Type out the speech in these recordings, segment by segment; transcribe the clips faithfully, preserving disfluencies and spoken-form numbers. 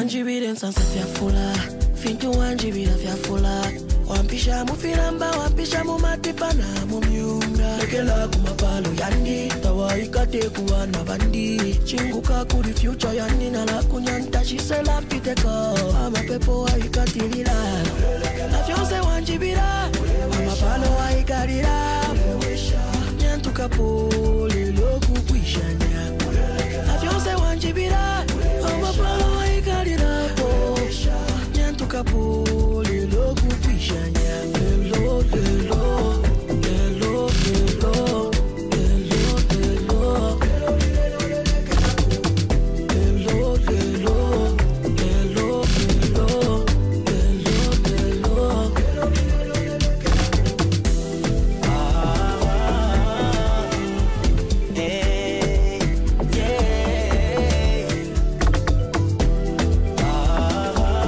one G B dancer fiafula fintu one G B na fiafula wampisha mufilamba wampisha mumatipana mumyunga lekela kumapalo yandi tawaikate kuwa na bandi chinguka kuri future yandi nala kunyanta shisela piteko amapepo aikatilila nafyose one G B la amapalo aikarira nyantuka pole lokukwishanya nafyose one G B la amapalo Kapuli loku pishanya lelo lelo lelo lelo lelo lelo lelo lelo lelo lelo ah eh yeah ah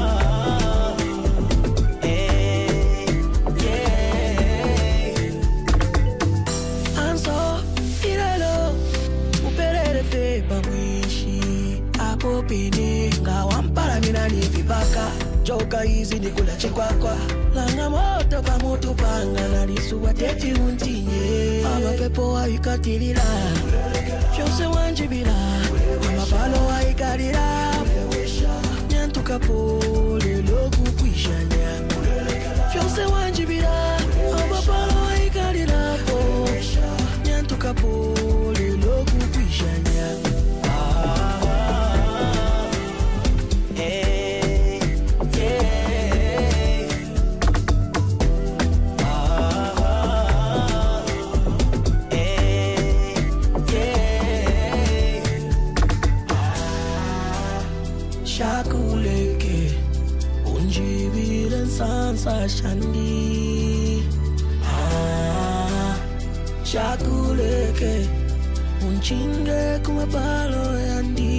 Joka hizi ni kula chikwakwa Langa moto kwa mutu panga Narisu wateti untinye Ama pepo wa ikatilila Fyose wanjibila Ama palo wa ikalila Nyantuka pole loku kwishanya Fyose wanjibila Ama palo wa ikalila Nyantuka pole loku kwishanya Shandi, ah, shakuleke, unchinge kumapalo yandi.